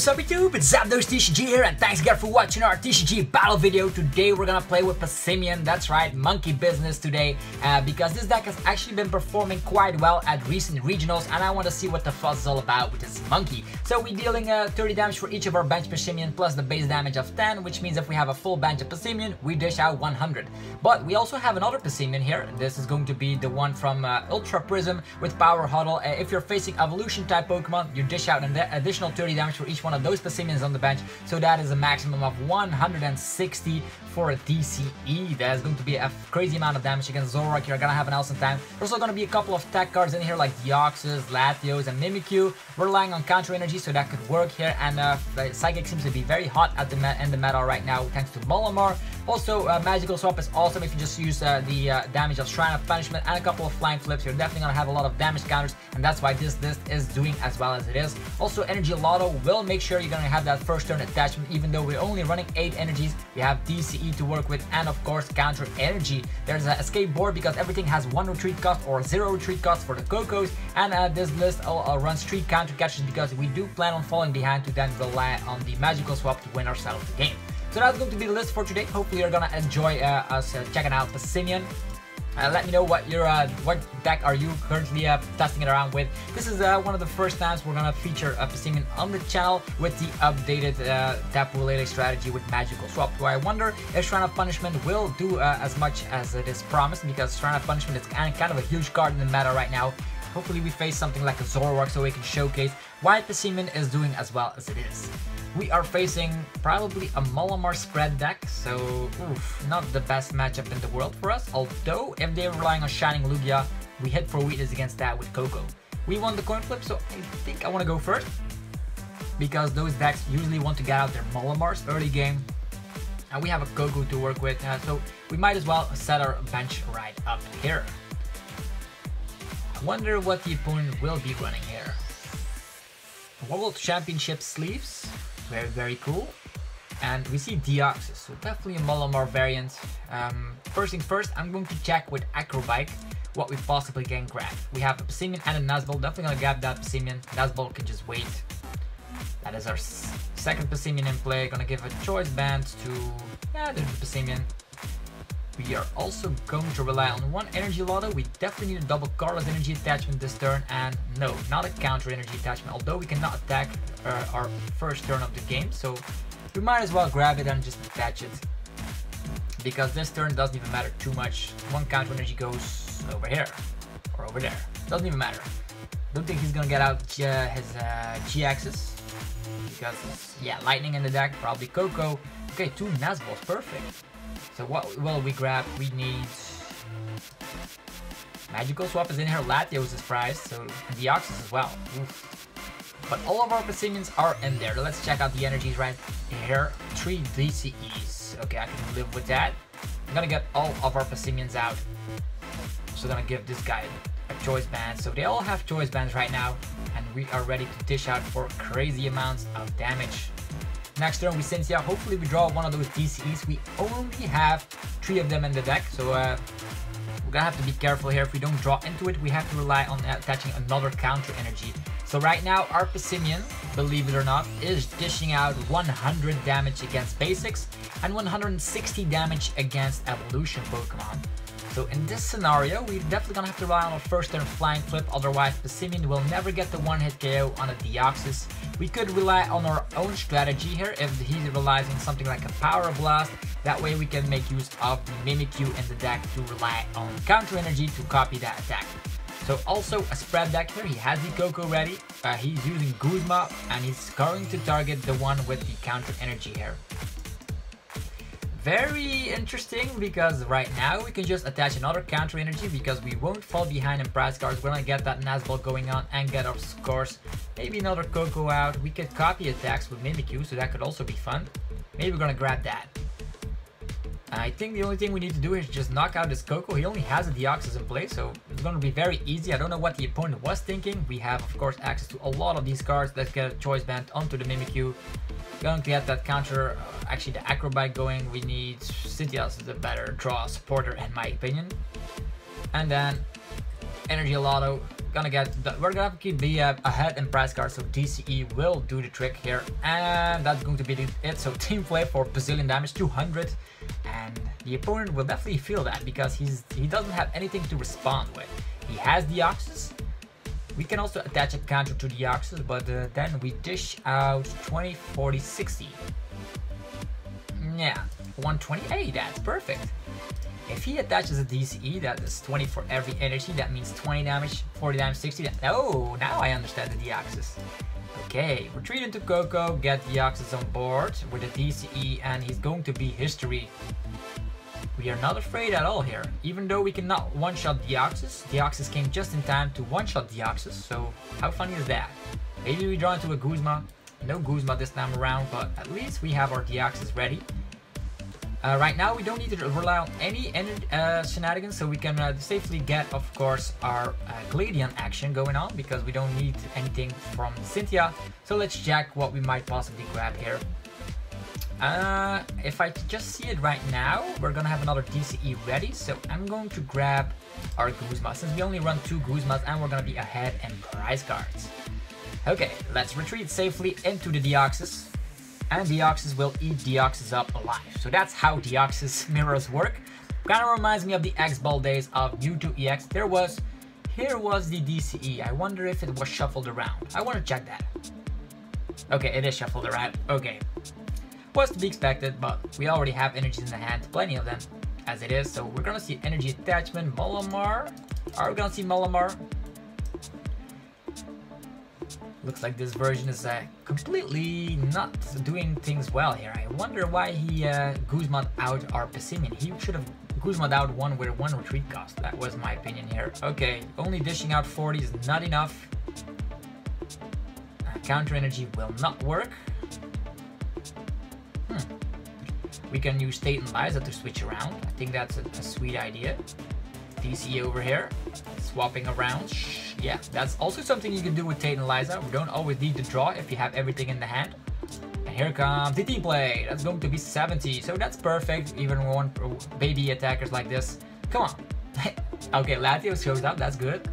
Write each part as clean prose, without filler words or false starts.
What's up YouTube, it's Zapdos TCG here and thanks again for watching our TCG battle video. Today we're gonna play with Passimian, that's right, monkey business today, because this deck has actually been performing quite well at recent regionals and I want to see what the fuss is all about with this monkey. So we're dealing 30 damage for each of our bench Passimian plus the base damage of 10, which means if we have a full bench of Passimian, we dish out 100. But we also have another Passimian here. This is going to be the one from Ultra Prism with Power Huddle. If you're facing evolution type Pokemon, you dish out an additional 30 damage for each one of those Passimians on the bench, so that is a maximum of 160 for a DCE. That's going to be a crazy amount of damage against Zorark. You're gonna have an Elson Tank. There's also gonna be a couple of tech cards in here like Deoxys, Latios, and Mimikyu. We're relying on Counter Energy, so that could work here, and Psychic seems to be very hot at the meta right now thanks to Malamar. Also, Magical Swap is awesome if you just use the damage of Shrine of Punishment and a couple of flying flips. You're definitely gonna have a lot of damage counters, and that's why this list is doing as well as it is. Also, Energy Lotto will make sure you're gonna have that first turn attachment. Even though we're only running 8 energies, we have DCE to work with, and of course Counter Energy. There's an escape board because everything has 1 retreat cost or 0 retreat cost for the Kokos, and this list runs 3 Counter Catchers because we do plan on falling behind to then rely on the Magical Swap to win ourselves the game. So that's going to be the list for today. Hopefully you're gonna enjoy us checking out Passimian. Let me know what your what deck are you currently testing it around with. This is one of the first times we're gonna feature Passimian on the channel with the updated Tapu Lele strategy with Magical Swap. So I wonder if Shrine of Punishment will do as much as it is promised, because Shrine of Punishment is kind of a huge card in the meta right now. Hopefully we face something like a Zoroark so we can showcase why Passimian is doing as well as it is. We are facing probably a Malamar spread deck, so oof, not the best matchup in the world for us. Although, if they're relying on Shining Lugia, we hit for weakness against that with Coco. We won the coin flip, so I think I want to go first, because those decks usually want to get out their Malamars early game. And we have a Coco to work with, so we might as well set our bench right up here. I wonder what the opponent will be running here. World Championship sleeves. Very cool, and we see Deoxys, so definitely a Malamar variant. First thing first, I'm going to check with Acrobike what we possibly can grab. We have a Passimian and a Nazbol, definitely gonna grab that Passimian. Nazbol can just wait. That is our second Passimian in play. Gonna give a Choice Band to the Passimian. We are also going to rely on one Energy Lotto. We definitely need a double Colorless Energy attachment this turn, and no, not a Counter Energy attachment, although we cannot attack our first turn of the game, so we might as well grab it and just attach it, because this turn doesn't even matter too much. One Counter Energy goes over here, or over there, doesn't even matter. Don't think he's gonna get out his G-axis, because yeah, lightning in the deck, probably Coco. Okay, 2 Nazbols, perfect. So what will we grab? We need... Magical Swap is in here, Latios is prized, so Deoxys as well. Oof. But all of our Passimians are in there. Let's check out the energies right here. 3 DCEs. Okay, I can live with that. I'm gonna get all of our Passimians out. So I'm gonna give this guy a Choice Band. So they all have Choice Bands right now, and we are ready to dish out for crazy amounts of damage. Next turn we Cynthia, hopefully we draw one of those DCEs. We only have 3 of them in the deck, so we're gonna have to be careful here. If we don't draw into it, we have to rely on attaching another Counter Energy. So right now our Passimian, believe it or not, is dishing out 100 damage against basics and 160 damage against evolution Pokemon. So in this scenario, we're definitely gonna have to rely on our first turn flying flip, otherwise Passimian will never get the 1-hit KO on a Deoxys. We could rely on our own strategy here if he relies on something like a Power Blast. That way we can make use of the Mimikyu in the deck to rely on Counter Energy to copy that attack. So also a spread deck here, he has the Coco ready, he's using Guzma, and he's going to target the one with the Counter Energy here. Very interesting, because right now we can just attach another Counter Energy because we won't fall behind in prize cards. We're gonna get that Nazbol going on and get our scores. Maybe another Coco out. We could copy attacks with Mimikyu, so that could also be fun. Maybe we're gonna grab that. I think the only thing we need to do is just knock out this Coco. He only has a Deoxys in play, so it's gonna be very easy. I don't know what the opponent was thinking. We have, of course, access to a lot of these cards. Let's get a Choice Band onto the Mimikyu. Going to get that counter, actually the Acrobike going. We need Cynthia's the better draw supporter in my opinion. And then Energy Lotto we're gonna keep the ahead in price card, so DCE will do the trick here, and that's going to be it. So team play for bazillion damage, 200, and the opponent will definitely feel that because he doesn't have anything to respond with. He has Deoxys. We can also attach a counter to Deoxys, but then we dish out 20, 40, 60. Yeah, 120, that's perfect. If he attaches a DCE, that is 20 for every energy, that means 20 damage, 40 damage, 60 damage. Oh, now I understand the Deoxys. Okay, retreat into Koko, get Deoxys on board with the DCE, and he's going to be history. We are not afraid at all here, even though we cannot one-shot Deoxys. Deoxys came just in time to one-shot Deoxys, so how funny is that? Maybe we draw into a Guzma. No Guzma this time around, but at least we have our Deoxys ready. Right now we don't need to rely on any shenanigans, so we can safely get, of course, our Gladion action going on, because we don't need anything from Cynthia. So let's check what we might possibly grab here. If I just see it right now, we're gonna have another DCE ready, so I'm going to grab our Guzma, since we only run 2 Guzmas and we're gonna be ahead in prize cards. Okay, let's retreat safely into the Deoxys. And Deoxys will eat Deoxys up alive. So that's how Deoxys mirrors work. Kind of reminds me of the X-Ball days of Mewtwo EX. Here was the DCE. I wonder if it was shuffled around. I want to check that. Okay, it is shuffled around. Okay. Was to be expected, but we already have energies in the hand. Plenty of them as it is. So we're going to see energy attachment. Malamar. Are we going to see Malamar? Looks like this version is completely not doing things well here. I wonder why he Guzma'd out our Passimian. He should have Guzma'd out one with 1 retreat cost. That was my opinion here. Okay, only dishing out 40 is not enough. Counter energy will not work. We can use State and Liza to switch around. I think that's a sweet idea. DC over here, swapping around. Yeah, that's also something you can do with Tate and Liza. We don't always need to draw if you have everything in the hand. And here comes the team play. That's going to be 70, so that's perfect. Even one baby attackers like this. Come on. Okay, Latios shows up. That's good.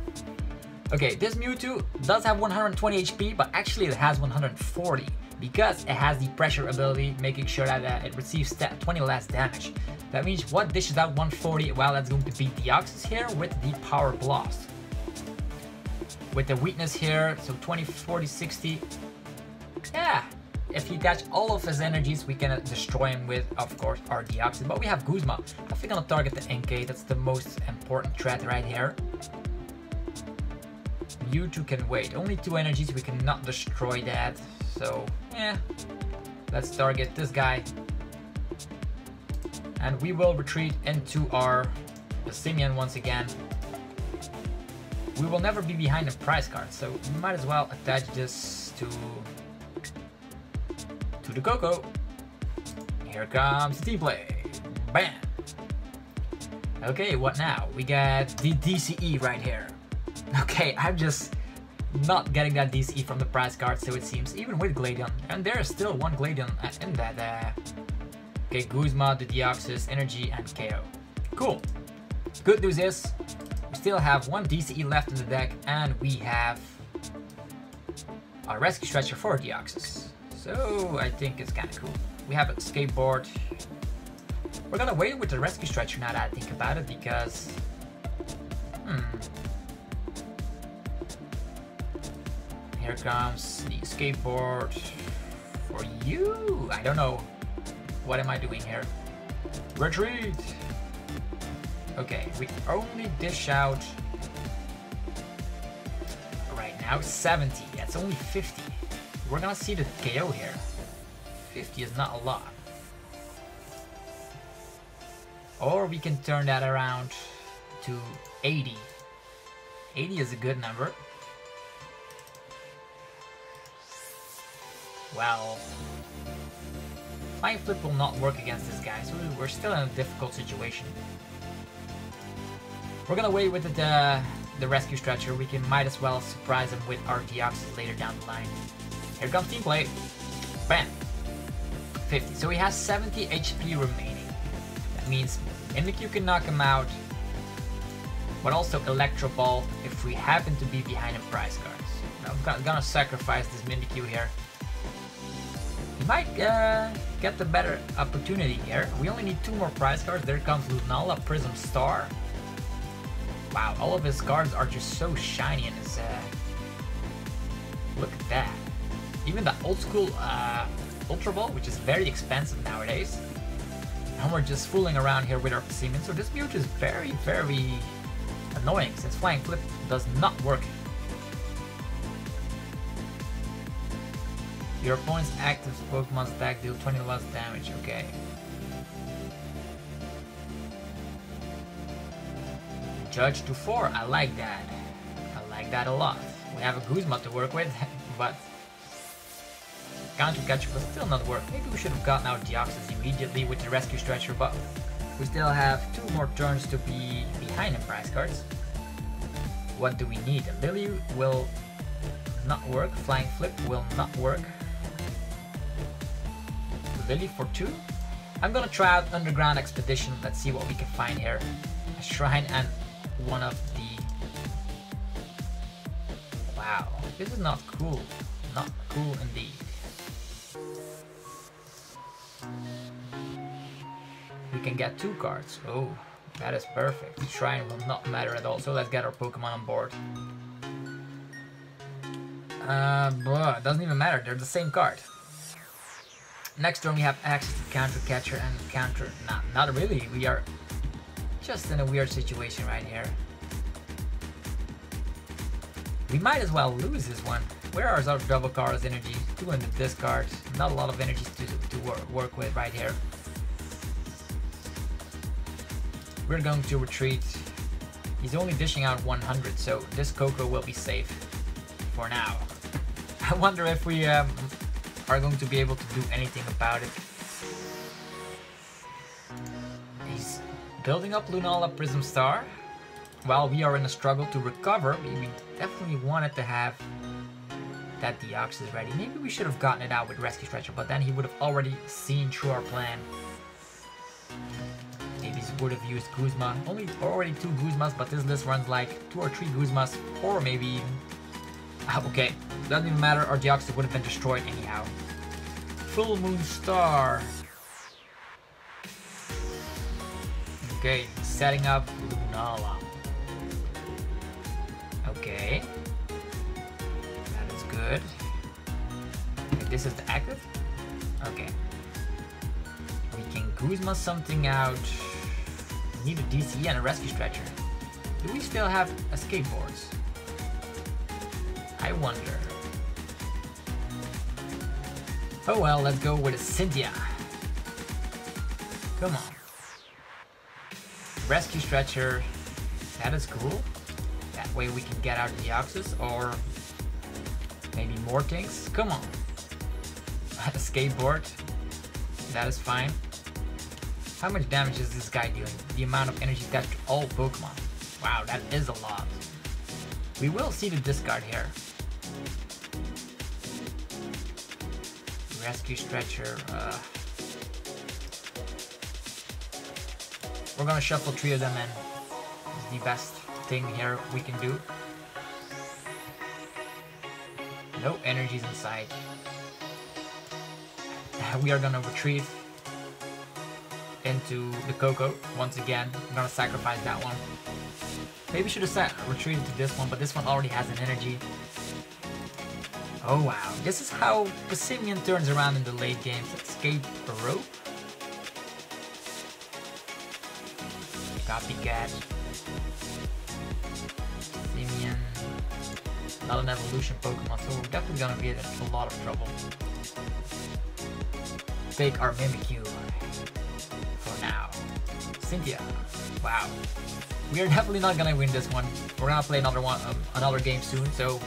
Okay, this Mewtwo does have 120 HP, but actually it has 140 because it has the pressure ability, making sure that it receives 20 less damage. That means what dishes out 140? Well, that's going to be Deoxys here with the Power Blast. With the weakness here, so 20, 40, 60. Yeah, if he attached all of his energies, we can destroy him with, of course, our Deoxys. But we have Guzma. I think I'm gonna target the NK. That's the most important threat right here. Mewtwo can wait. Only 2 energies. We cannot destroy that. So, yeah. Let's target this guy. And we will retreat into our Passimian once again. We will never be behind a prize card, so we might as well attach this to the Koko. Here comes the team play. Bam! Okay, what now? We get the DCE right here. Okay, I'm just not getting that DCE from the prize card, so it seems, even with Gladion. And there is still one Gladion in that. Okay, Guzma, the Deoxys, energy, and KO. Cool. Good news is, we still have 1 DCE left in the deck, and we have our Rescue Stretcher for Deoxys. So, I think it's kind of cool. We have a Skateboard. We're gonna wait with the Rescue Stretcher now that I think about it, because... Here comes the Skateboard for you. I don't know. What am I doing here? Retreat! Okay, we only dish out right now 70. That's only 50. We're gonna see the KO here. 50 is not a lot. Or we can turn that around to 80. 80 is a good number. Well... Flying Flip will not work against this guy, so we're still in a difficult situation. We're gonna wait with the Rescue Stretcher. We can might as well surprise him with our Deoxys later down the line. Here comes team play. Bam! 50. So he has 70 HP remaining. That means Mimikyu can knock him out. but also Electro Ball if we happen to be behind in prize cards. Now I'm gonna sacrifice this Mimikyu here. He might get the better opportunity here. We only need 2 more prize cards. There comes Lunala, Prism Star. Wow, all of his cards are just so shiny in his... Look at that. Even the old school Ultra Ball, which is very expensive nowadays. And we're just fooling around here with our Passimian. So this Mewtwo is very, very annoying since Flying Flip does not work. Your opponent's active Pokemon's attack deal 20 less damage, okay. Judge to 4, I like that. I like that a lot. We have a Guzma to work with, but Counter Catcher will still not work. Maybe we should have gotten our Deoxys immediately with the Rescue Stretcher, but we still have 2 more turns to be behind in prize cards. What do we need? A Lillie will not work, Flying Flip will not work. Lillie for 2. I'm gonna try out Underground Expedition, let's see what we can find here. A shrine and one of the... Wow, this is not cool. Not cool indeed. We can get 2 cards. Oh, that is perfect. The shrine will not matter at all. So let's get our Pokemon on board. It doesn't even matter. They're the same card. Next turn we have access to Counter Catcher and Counter... Nah, not really. We are just in a weird situation right here. We might as well lose this one. Where are our Double Colorless Energy? 2 in the discard. Not a lot of energy to work with right here. We're going to retreat. He's only dishing out 100, so this Koko will be safe for now. I wonder if we are going to be able to do anything about it. He's building up Lunala, Prism Star. While we are in a struggle to recover, we definitely wanted to have that Deoxys ready. Maybe we should have gotten it out with Rescue Stretcher, but then he would have already seen through our plan. Would have used Guzma. Only already 2 Guzmas, but this list runs like 2 or 3 Guzmas, or maybe even... Okay, doesn't even matter, our Deoxys would have been destroyed anyhow. Full Moon Star. Okay, setting up Lunala. Okay. That is good. Okay, this is the active? Okay. We can Guzma something out. Need a DC and a Rescue Stretcher. Do we still have escape boards? I wonder. Oh well, let's go with a Cynthia. Come on. Rescue Stretcher. That is cool. That way we can get out of the Deoxys or maybe more things. Come on. A skateboard. That is fine. How much damage is this guy dealing? The amount of energy attached to all Pokemon. Wow, that is a lot. We will see the discard here. Rescue Stretcher. We're gonna shuffle 3 of them in. It's the best thing here we can do. No energies inside. We are gonna retreat into the Koko once again. I'm gonna sacrifice that one. Maybe should have retreated to this one, but this one already has an energy. Oh wow, this is how Passimian turns around in the late games. Escape rope. Copycat. Passimian. Not an evolution Pokemon, so we're definitely gonna be in a lot of trouble. Take our Mimikyu. Now, Cynthia. Wow, we are definitely not gonna win this one. We're gonna play another one, another game soon. So,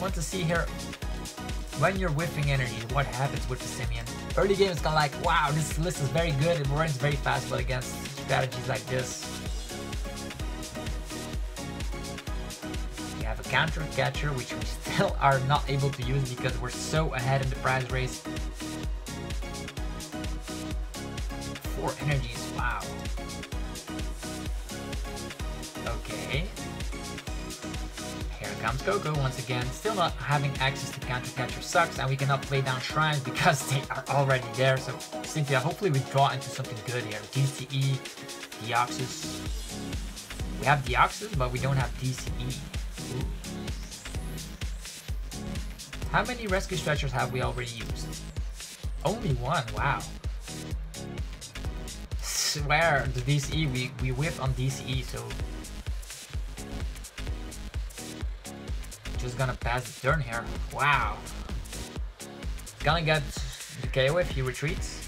want to see here when you're whiffing energy, what happens with Passimian? Early game is kind of like, wow, this list is very good. It runs very fast, but against strategies like this, we have a Counter Catcher, which we still are not able to use because we're so ahead in the prize race. 4 energies, wow. Okay, comes Koko once again. Still not having access to Counter Catcher sucks, and we cannot play down shrines because they are already there. So Cynthia, hopefully we draw into something good here. DCE, Deoxys. We have Deoxys, but we don't have DCE. Ooh. How many Rescue Stretchers have we already used? Only one, wow. Swear, the DCE, we whiffed on DCE, so... Just gonna pass the turn here, wow. Gonna get the KO if he retreats.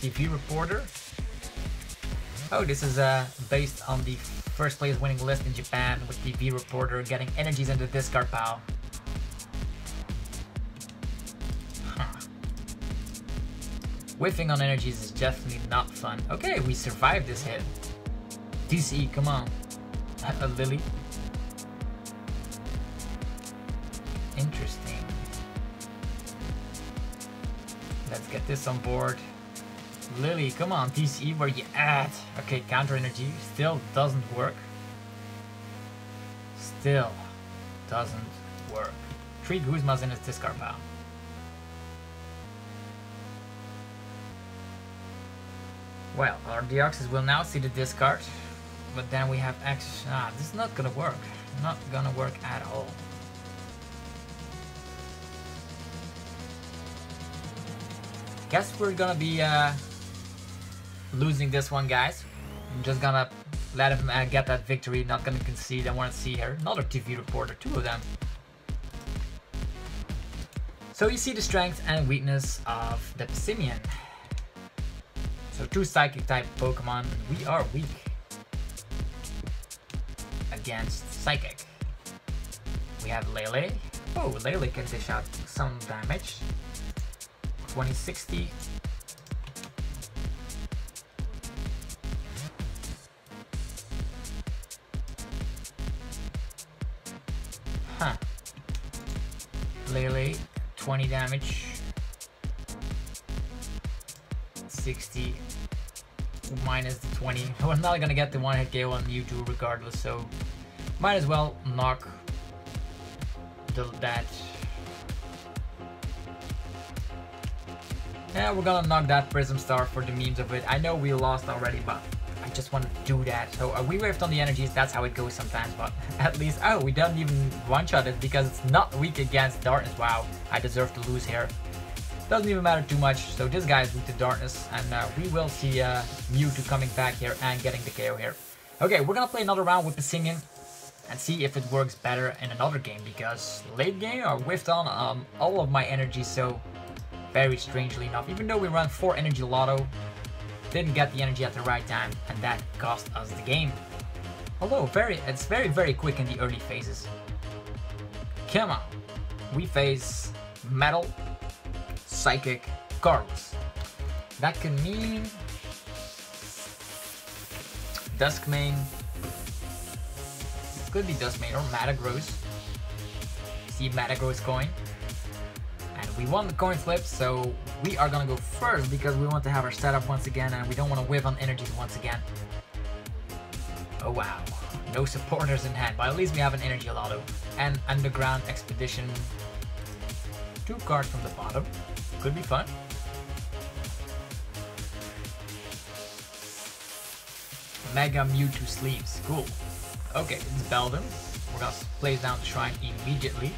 TV Reporter. Oh, this is based on the first place winning list in Japan, with TV Reporter getting energies in the discard pile. Whiffing on energies is definitely not fun. Okay, we survived this hit. DCE, come on. Lillie. Interesting. Let's get this on board. Lillie, come on, DCE, where you at? Okay, counter energy still doesn't work. Still doesn't work. 3 Guzmas in his discard pile. Well, our Deoxys will now see the discard, but then we have access. Ah, this is not gonna work. Not gonna work at all. Guess we're gonna be losing this one, guys. I'm just gonna let him get that victory. Not gonna concede. I wanna see here. Another TV reporter, 2 of them. So you see the strength and weakness of the Passimian. So 2 psychic type Pokemon, we are weak against psychic. We have Lele. Oh, Lele can dish out some damage. 2060. Huh. Lele, 20 damage. 60 minus the 20. We're not gonna get the 1-hit KO on Mewtwo regardless, so might as well knock that. Yeah, we're gonna knock that Prism Star for the memes of it. I know we lost already, but I just want to do that. So we whiffed on the energies, that's how it goes sometimes, but at least, oh, we don't even one-shot it because it's not weak against darkness. Wow, I deserve to lose here. Doesn't even matter too much, so this guy is weak to darkness, and we will see Mewtwo coming back here and getting the KO here. Okay, we're gonna play another round with Passimian and see if it works better in another game, because late game I whiffed on all of my energy, so very strangely enough. Even though we run 4 Energy Lotto, didn't get the energy at the right time, and that cost us the game. Although it's very, very quick in the early phases. Come on, we face Metal Psychic Carlos. That can mean Duskmane. Could be Duskmane or Metagross. See Metagross coin. And we won the coin flip, so we are gonna go first because we want to have our setup once again and we don't want to whiff on energies once again. Oh wow. No supporters in hand, but at least we have an Energy Lotto. And Underground Expedition. 2 cards from the bottom. Could be fun. Mega Mewtwo sleeves, cool. Okay, it's Beldum. We're gonna place down the shrine immediately.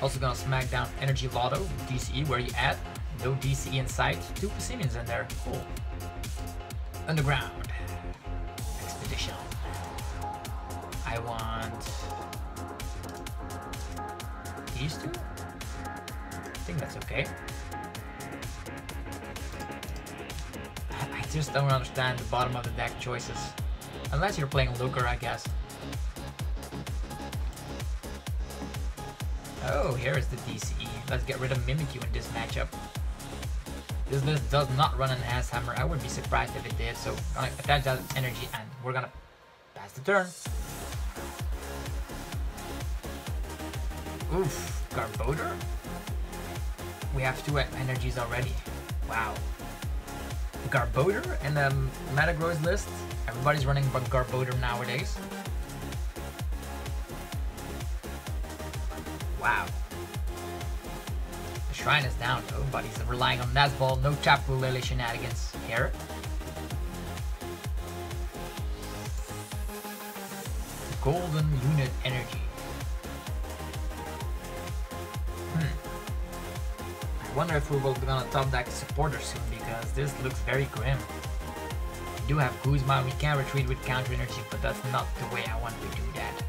Also gonna smack down Energy Lotto, DCE, where you at? No DCE in sight, 2 Passimians in there, cool. Underground Expedition. I want these 2? I think that's okay. I just don't understand the bottom of the deck choices. Unless you're playing Luker, I guess. Oh, here is the DCE. Let's get rid of Mimikyu in this matchup. This list does not run an Ass Hammer. I would be surprised if it did, so I'm gonna attach that energy and we're gonna pass the turn. Oof, Garbodor? We have 2 energies already. Wow. Garbodor in the Metagross list. Everybody's running Garbodor nowadays. Wow. The shrine is down. Nobody's relying on Nazbol. No Tapu Lele shenanigans here. Golden unit energy. I wonder if we're gonna top deck supporter soon, because this looks very grim. We do have Guzma, we can retreat with counter energy, but that's not the way I want to do that.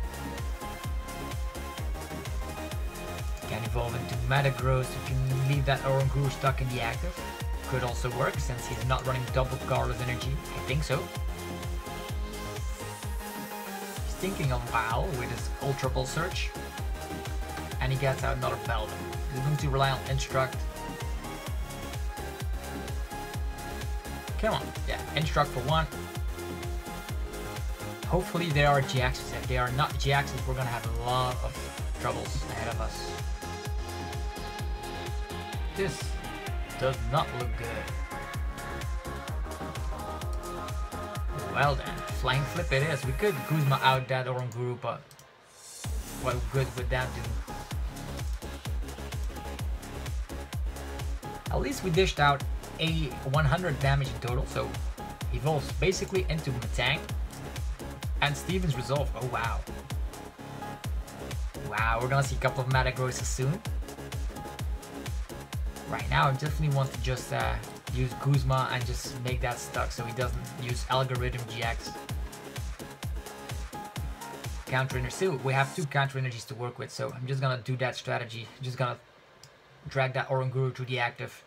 You can evolve into Metagross if you leave that Oranguru stuck in the active. Could also work since he's not running double colorless energy. I think so. Thinking of WoW with his Ultra Ball Search, and he gets out another Belt. He's going to rely on Instruct. Come on, yeah, Instruct for one. Hopefully they are Deoxys. If they are not Deoxys, we're gonna have a lot of troubles ahead of us. This does not look good. Well then. Flying flip it is. We could Guzma out that Oranguru, but what good would that do? At least we dished out a 100 damage in total, so evolves basically into Metang and Steven's Resolve. Oh wow. Wow, we're gonna see a couple of Metagrosses soon. Right now I definitely want to just use Guzma and just make that stuck so he doesn't use Algorithm GX. Counter energy. Still, we have two counter energies to work with, so I'm just gonna do that strategy. I'm just gonna drag that Oranguru to the active,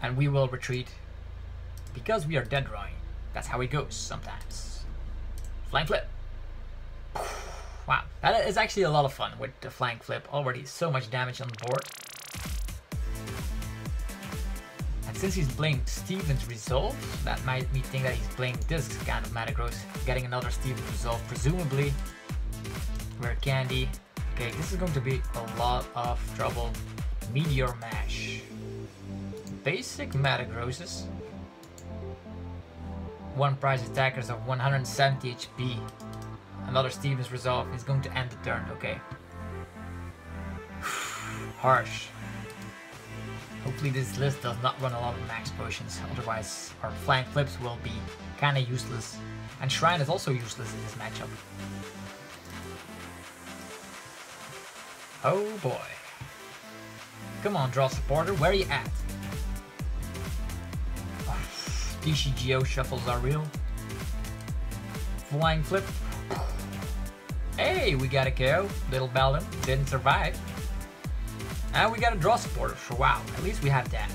and we will retreat because we are dead drawing. That's how it goes sometimes. Flying flip. Wow, that is actually a lot of fun with the flying flip. Already so much damage on the board. Since he's playing Steven's Resolve, that might me think that he's playing this kind of Metagross. Getting another Steven's Resolve, presumably. Rare Candy. Okay, this is going to be a lot of trouble. Meteor Mash. Basic Metagrosses. One prize attackers of 170 HP. Another Steven's Resolve is going to end the turn, okay. Harsh. Hopefully this list does not run a lot of max potions, otherwise our flank flips will be kinda useless. And Shrine is also useless in this matchup. Oh boy. Come on, draw supporter, where are you at? Oh, DCGO shuffles are real. Flying flip. Hey, we got a KO. Little Bellum didn't survive. And we got a draw supporter for wow, at least we have that.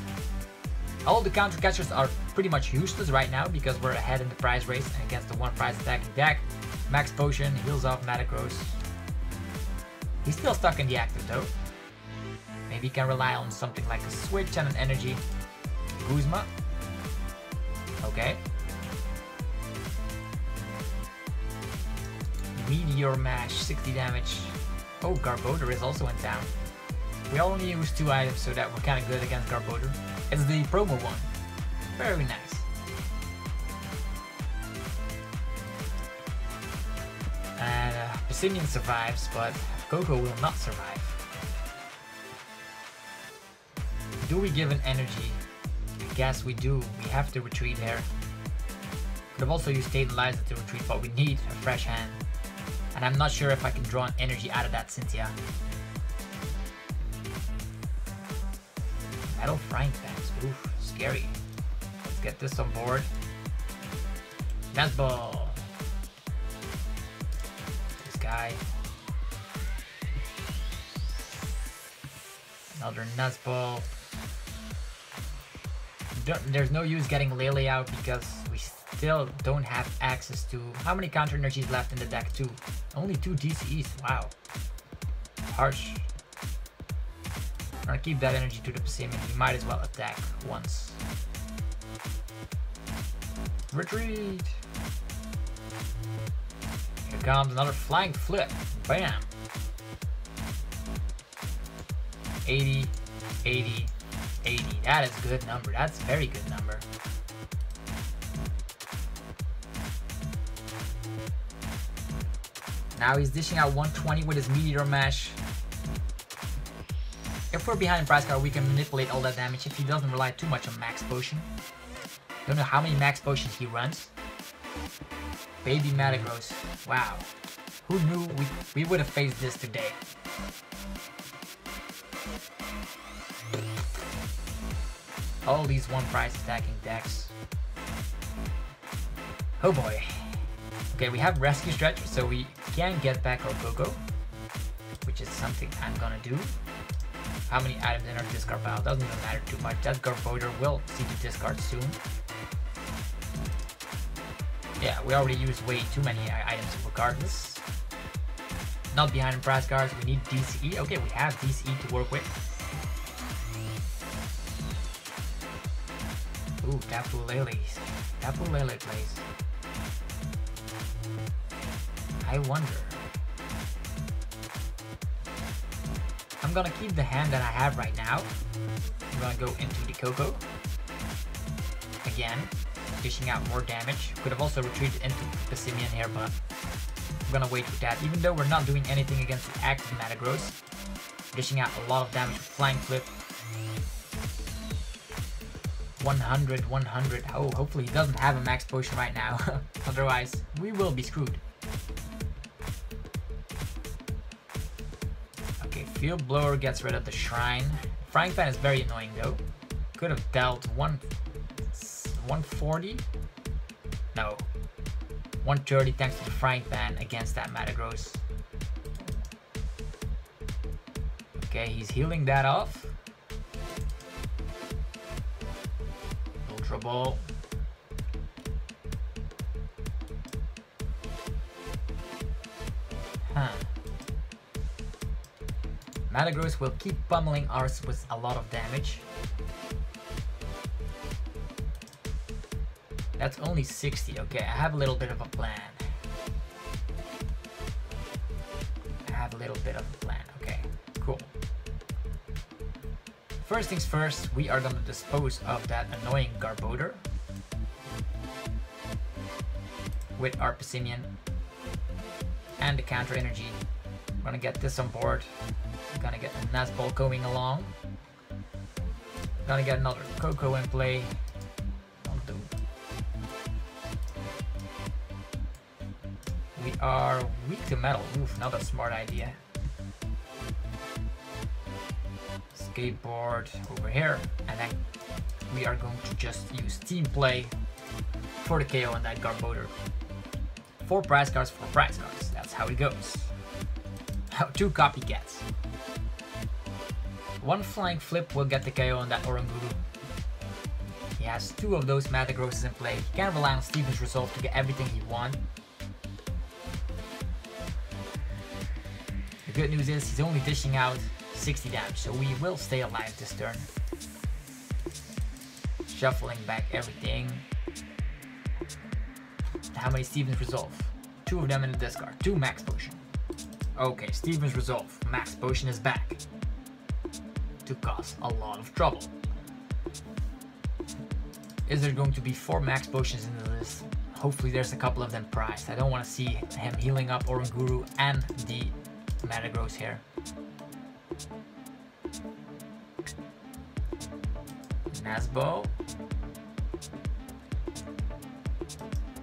All the counter catchers are pretty much useless right now because we're ahead in the prize race and against the one prize attacking deck. Max Potion heals off Metagross. He's still stuck in the active though. Maybe he can rely on something like a switch and an energy. Guzma. Okay. Meteor Mash, 60 damage. Oh, Garbodor is also in town. We only use two items so that we're kind of good against Garbodor. It's the promo one. Very nice. And Passimian survives, but Koko will not survive. Do we give an energy? I guess we do. We have to retreat here. Could have also used Tate and Liza to retreat, but we need a fresh hand. And I'm not sure if I can draw an energy out of that Cynthia. Metal Frying Pans, oof, scary. Let's get this on board. Nest Ball. This guy. Another Nest Ball. There's no use getting Lillie out because we still don't have access to... How many counter energies left in the deck? Two. Only two DCEs, wow. Harsh. I'm gonna keep that energy to the Passimian. He might as well attack once. Retreat! Here comes another flying flip. Bam! 80, 80, 80. That is a good number. That's a very good number. Now he's dishing out 120 with his Meteor Mash. If we're behind price card, we can manipulate all that damage if he doesn't rely too much on Max Potion. Don't know how many Max Potions he runs. Baby Metagross. Wow. Who knew we would have faced this today? All these one price attacking decks. Oh boy. Okay, we have Rescue Stretcher, so we can get back our Koko, which is something I'm gonna do. How many items in our discard pile? Doesn't even matter too much. That Garbodor will see the discard soon. Yeah, we already used way too many items regardless. Not behind in prize cards, we need DCE. Okay, we have DCE to work with. Ooh, Tapu Lele. Tapu Lele plays. I wonder. I'm gonna keep the hand that I have right now. I'm gonna go into the Koko. Again, dishing out more damage. Could have also retreated into Passimian here, but I'm gonna wait with that. Even though we're not doing anything against the active Metagross, dishing out a lot of damage with Flying Flip. 100, 100. Oh, hopefully he doesn't have a Max Potion right now. Otherwise, we will be screwed. Okay, Field Blower gets rid of the Shrine. Frying Pan is very annoying though. Could have dealt 140? No. 130 thanks to the Frying Pan against that Metagross. Okay, he's healing that off. Ultra Ball. Huh. Metagross will keep pummeling ours with a lot of damage. That's only 60. Okay, I have a little bit of a plan. Okay, cool. First things first, we are gonna dispose of that annoying Garbodor with our Passimian and the Counter Energy. I'm gonna get this on board. I'm gonna get a Nest Ball going along. I'm gonna get another Koko in play. We are weak to metal. Oof, not a smart idea. Skateboard over here, and then we are going to just use team play for the KO on that Garbodor. 4 prize cards, 4 prize cards. That's how it goes. 2 copycats. 1 flying flip will get the KO on that Oranguru. He has 2 of those Metagrosses in play. He can rely on Steven's Resolve to get everything he wants. The good news is he's only dishing out 60 damage, so we will stay alive this turn. Shuffling back everything. How many Steven's Resolve? 2 of them in the discard. 2 Max Potion. Okay, Steven's Resolve. Max Potion is back. To cause a lot of trouble. Is there going to be 4 Max Potions in the list? Hopefully there's a couple of them prized. I don't want to see him healing up Oranguru and the Metagross here. Nazbol.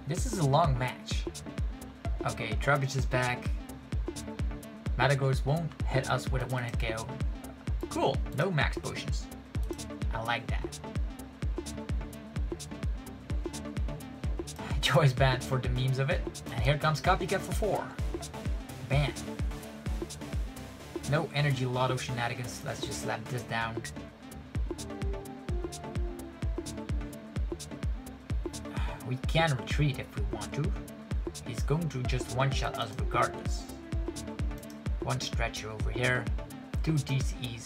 This is a long match. Okay, Trubbish is back. Metagross won't hit us with a 1-hit KO. Cool, no Max Potions. I like that. Choice Band for the memes of it. And here comes Copycat for 4. Bam. No Energy Lotto shenanigans. Let's just slap this down. We can retreat if we want to. He's going to just one-shot us regardless. 1 stretcher over here. 2 DCEs.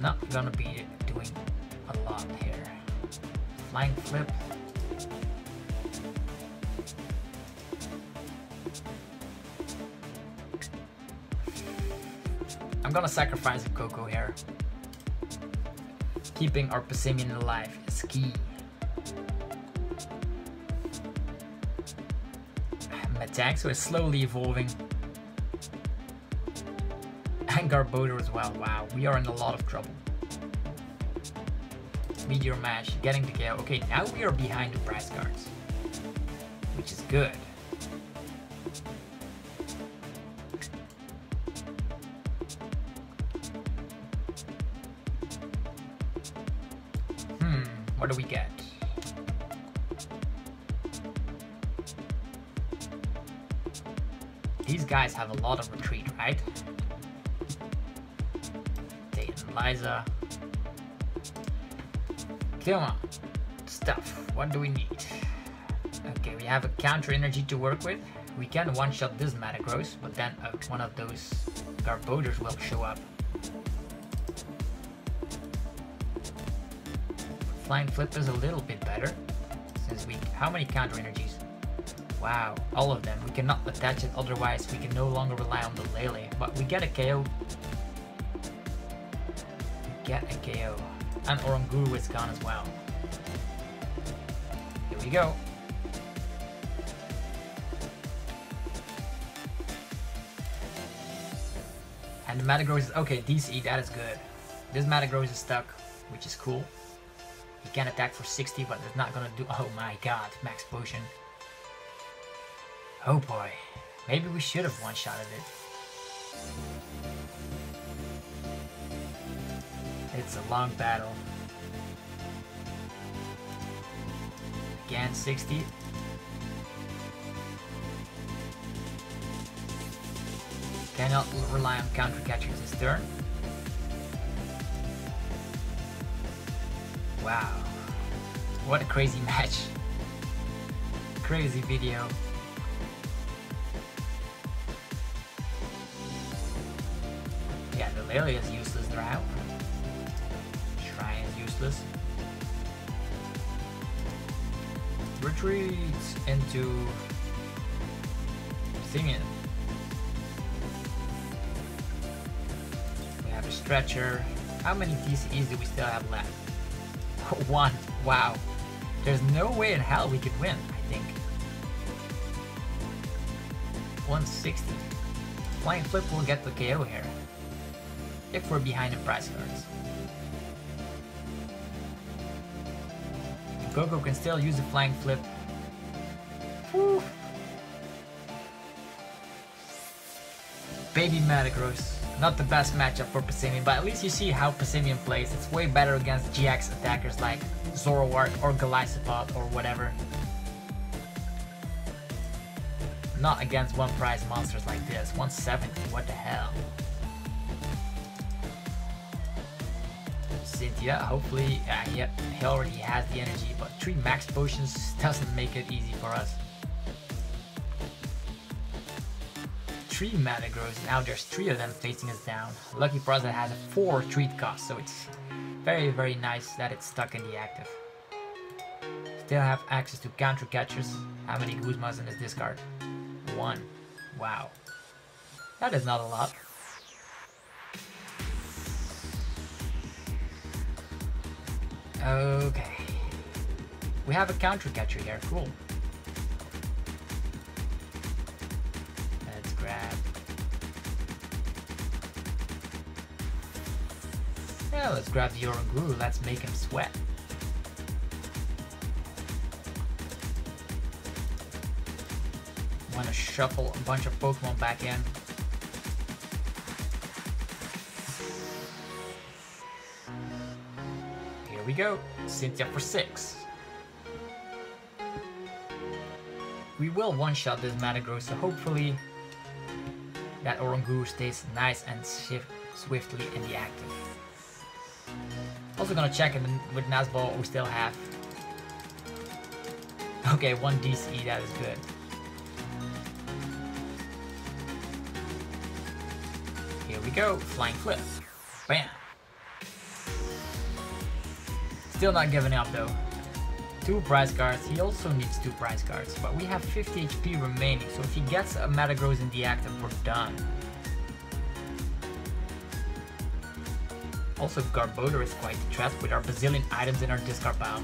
Not gonna be doing a lot here. Flying flip. I'm gonna sacrifice a Koko here. Keeping our Passimian alive is key. My tank, so it's slowly evolving. Garbodor as well. Wow, we are in a lot of trouble. Meteor Mash, getting the KO. Okay, now we are behind the prize cards, which is good. What do we get? These guys have a lot of retreat, right? Dayton, Liza. Come on. Stuff. What do we need? Okay, we have a counter energy to work with. We can one-shot this Metagross, but then one of those Garbodors will show up. Flying Flip is a little bit better, since we... How many counter energies? Wow, all of them. We cannot attach it, otherwise we can no longer rely on the Lele. But we get a KO. We get a KO. And Oranguru is gone as well. Here we go. And the Metagross is... Okay, DC, that is good. This Metagross is stuck, which is cool. He can attack for 60, but it's not gonna do... Oh my god, Max Potion. Oh boy. Maybe we should have one-shotted it. It's a long battle. Again, 60. Cannot rely on Counter Catchers this turn. Wow, what a crazy match, crazy video. Yeah, the Lily is useless now, Shrine is useless. Retreats into Passimian. We have a stretcher. How many TCEs do we still have left? One. Wow. There's no way in hell we could win, I think. 160. Flying Flip will get the KO here. If we're behind the prize cards. And Koko can still use the Flying Flip. Woo. Baby Metagross. Not the best matchup for Passimian, but at least you see how Passimian plays. It's way better against GX attackers like Zoroark or Golisopod or whatever. Not against one prize monsters like this. 170, what the hell. Cynthia, hopefully, yep, he already has the energy, but 3 max potions doesn't make it easy for us. 3 Metagross, now there's 3 of them facing us down. Lucky for us, it has a 4 retreat cost, so it's very, very nice that it's stuck in the active. Still have access to counter catchers. How many Guzmas in this discard? 1. Wow. That is not a lot. Okay. We have a counter catcher here, cool. Yeah, let's grab the Oranguru, let's make him sweat. Wanna shuffle a bunch of Pokemon back in. Here we go, Cynthia for 6. We will one-shot this Metagross, so hopefully that Oranguru stays nice and swiftly in the active. Also gonna check in with Nazbol, we still have. Okay, 1 DCE, that is good. Here we go, Flying Flip. Bam! Still not giving up though. 2 prize cards, he also needs 2 prize cards, but we have 50 HP remaining, so if he gets a Metagross in the active, we're done. Also, Garbodor is quite depressed with our bazillion items in our discard pile.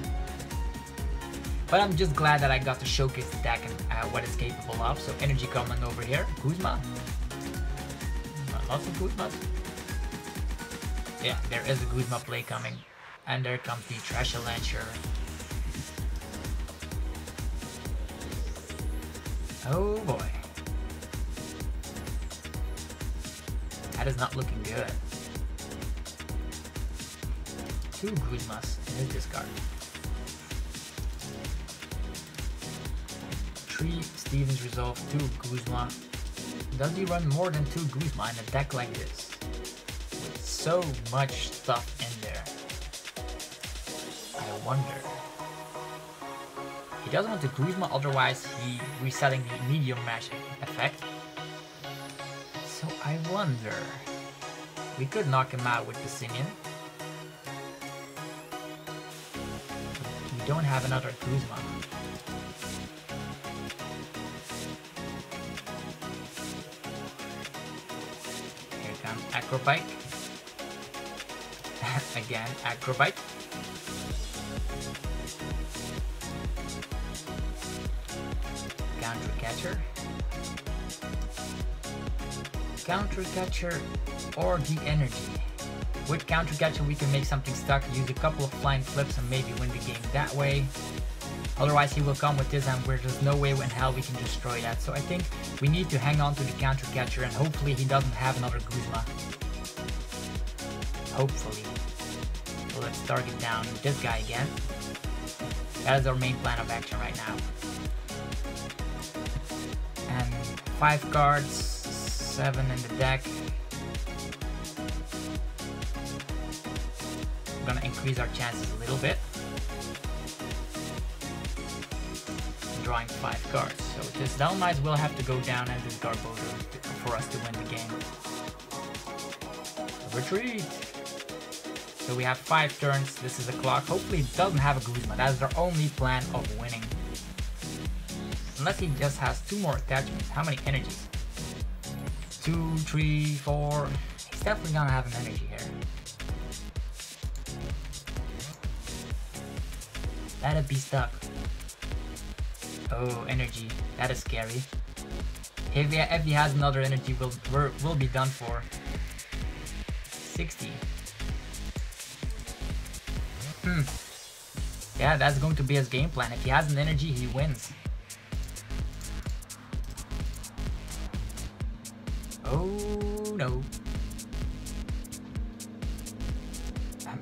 But I'm just glad that I got to showcase the deck and what it's capable of, so energy coming over here, Guzma. Lots of Guzmas. Yeah, there is a Guzma play coming. And there comes the Trash Lancer. Oh boy. That is not looking good. Two Guzmas in his discard. Three Steven's Resolve, two Guzma. Does he run more than two Guzma in a deck like this? With so much stuff in there. I wonder. He doesn't want to Guzma, otherwise he resetting the Meteor Mash effect. So I wonder. We could knock him out with Passimian. We don't have another Guzma. Here comes Acrobike. Again, Acrobike. Counter Catcher. Counter Catcher or the Energy. With Counter Catcher we can make something stuck, use a couple of flying flips and maybe win the game that way. Otherwise he will come with this and there's no way in hell we can destroy that. So I think we need to hang on to the Counter Catcher and hopefully he doesn't have another Guzma. Hopefully. So let's target down this guy again. That is our main plan of action right now. And 5 cards. 7 in the deck. We're gonna increase our chances a little bit. Drawing 5 cards. So this Delmize will have to go down and this Garbodor for us to win the game. Retreat! So we have 5 turns. This is a clock. Hopefully it doesn't have a Guzma. That is our only plan of winning. Unless he just has 2 more attachments. How many energies? 2, 3, 4. He's definitely gonna have an energy here. That'd be stuck. Oh, energy. That is scary. If he has another energy, we'll be done for. 60. Yeah, that's going to be his game plan. If he has an energy, he wins. Oh no.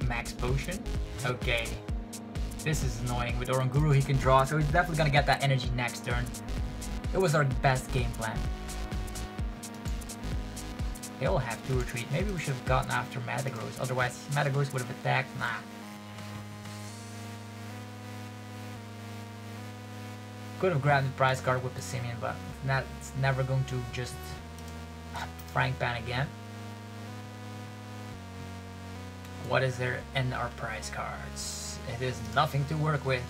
Max Potion? Okay. This is annoying. With Oranguru he can draw, so he's definitely gonna get that energy next turn. It was our best game plan. They all have to retreat. Maybe we should have gotten after Metagross, otherwise Metagross would have attacked. Nah. Could have grabbed the prize card with Passimian, but that's never going to just... Frying Pan again. What is there in our prize cards? It is nothing to work with.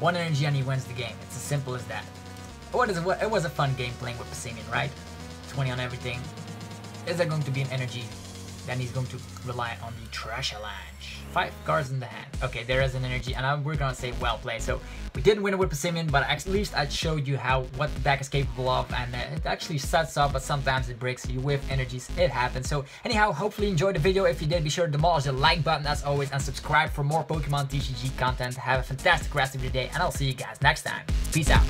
1 energy and he wins the game. It's as simple as that. It was a fun game playing with Passimian, right? 20 on everything. Is there going to be an energy? Then he's going to rely on the Trash Avalanche. 5 cards in the hand. Okay, there is an energy, and we're gonna say well played. So we didn't win it with Passimian, but at least I showed you what the deck is capable of, and it actually sets up, but sometimes it breaks you with energies. It happens. So anyhow, hopefully you enjoyed the video. If you did, be sure to demolish the like button as always, and subscribe for more Pokemon TCG content. Have a fantastic rest of your day, and I'll see you guys next time. Peace out.